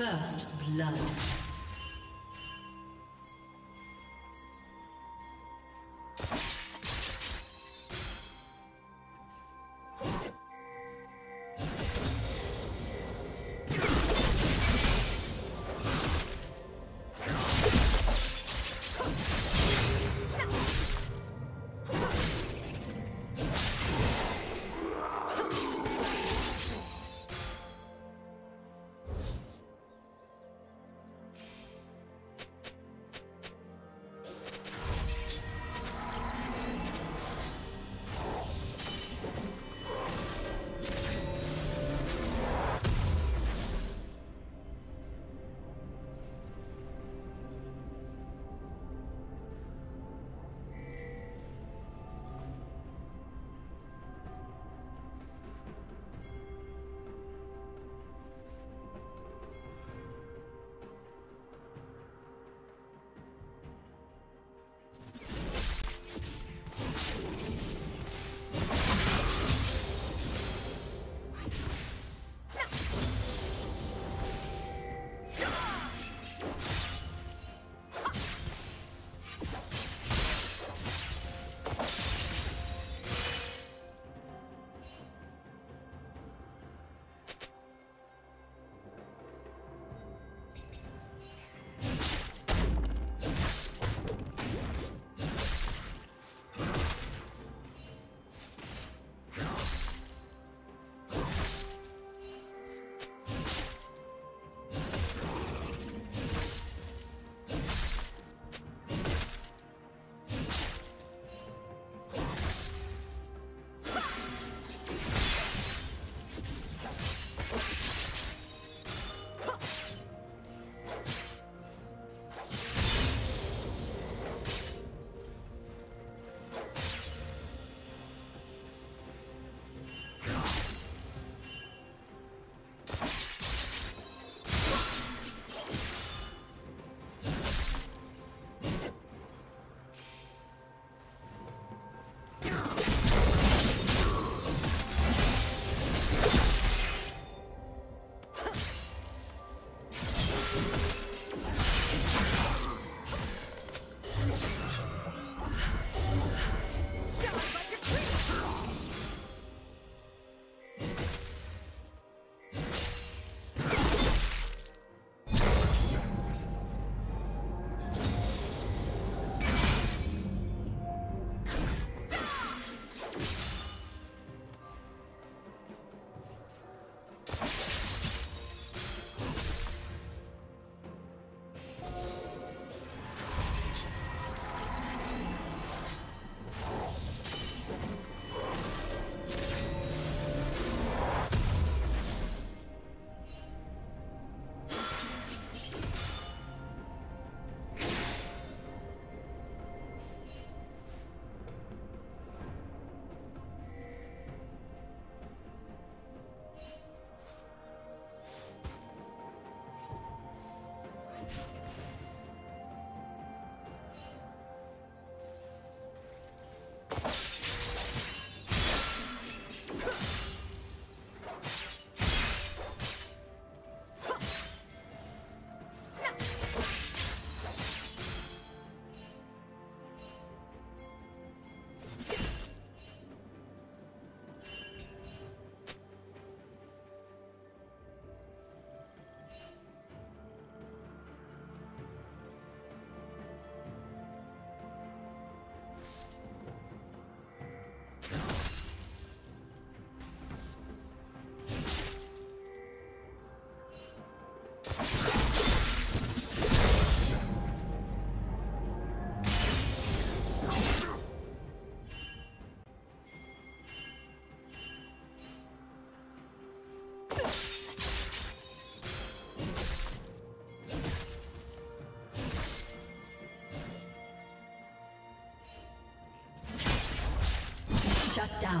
First blood. Shut down.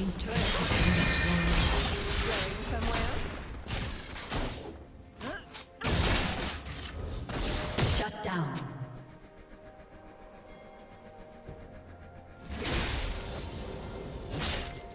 team's turret has been destroyed. Going somewhere? His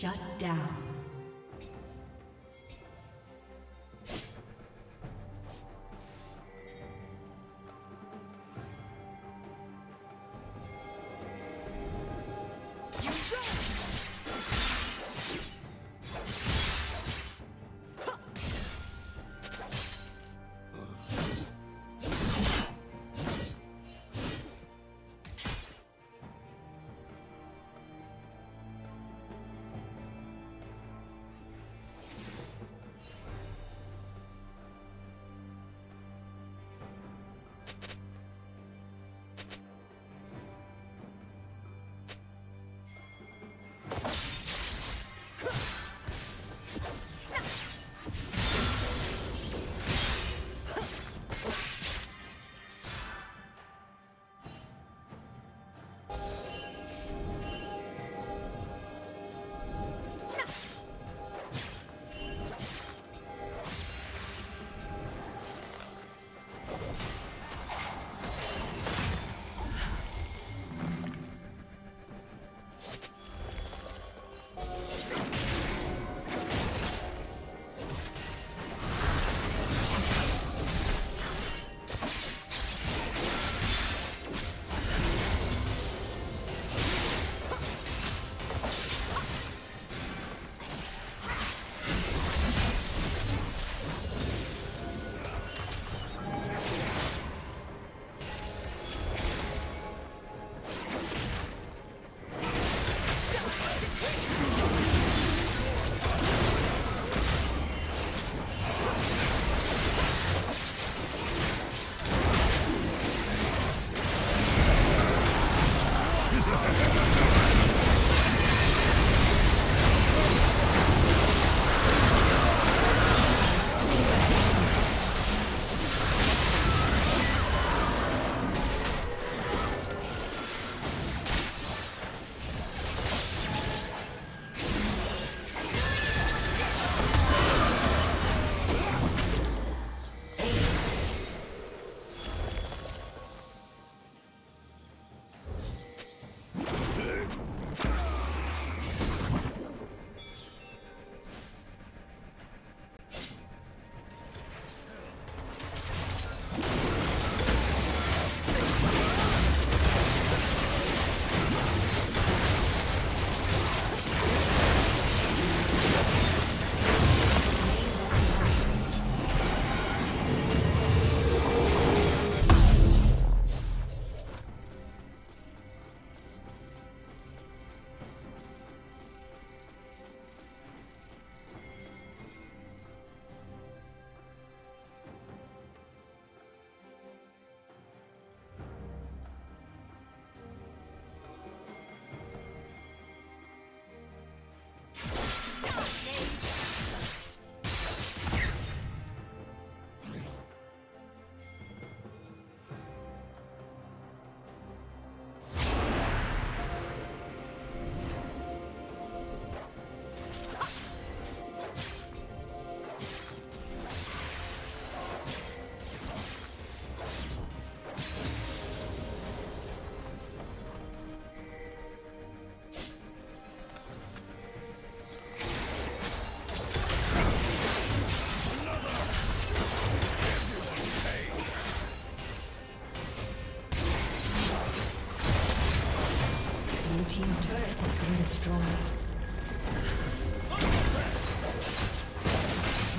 Shut down. turret has been destroyed.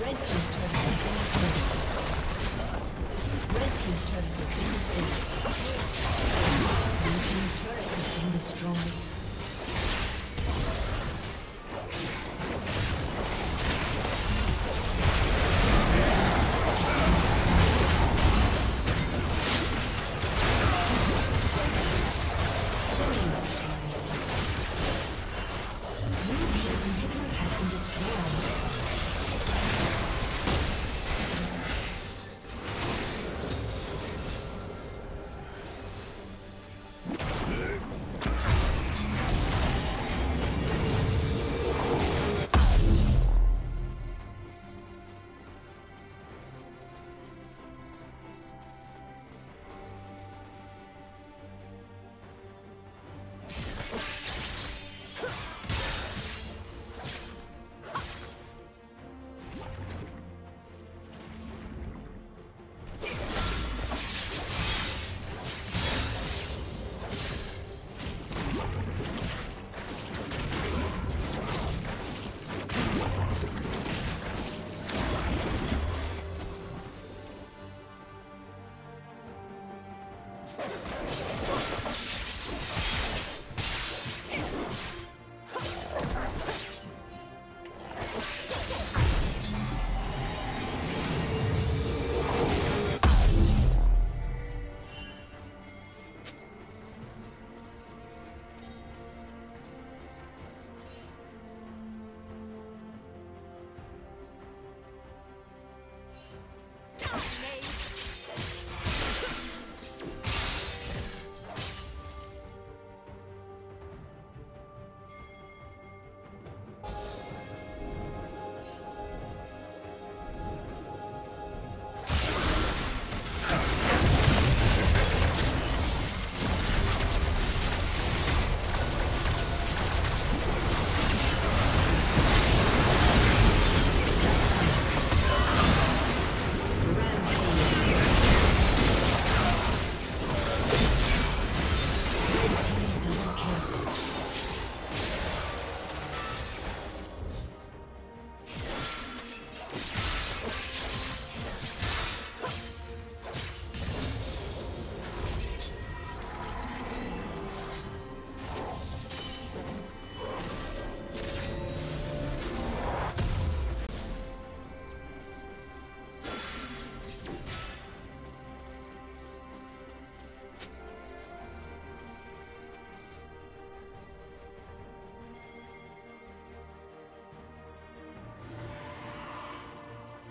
Red team's turret has been destroyed. Red team's turret has been destroyed.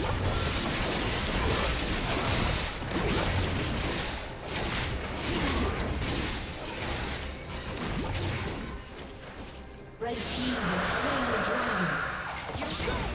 Blue team's turret has been destroyed.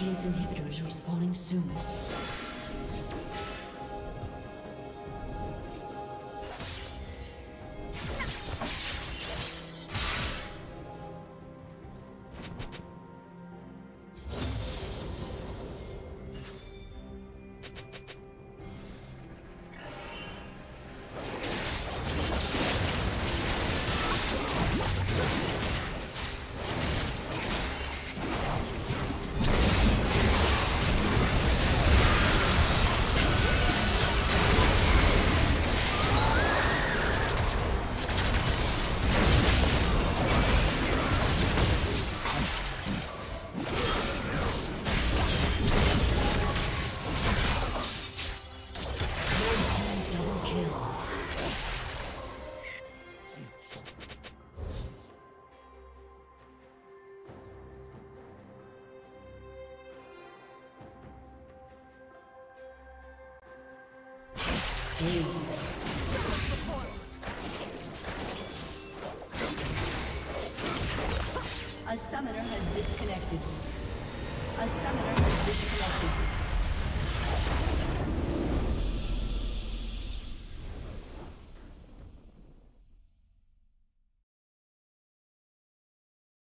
team's inhibitor is respawning soon. A summoner has disconnected.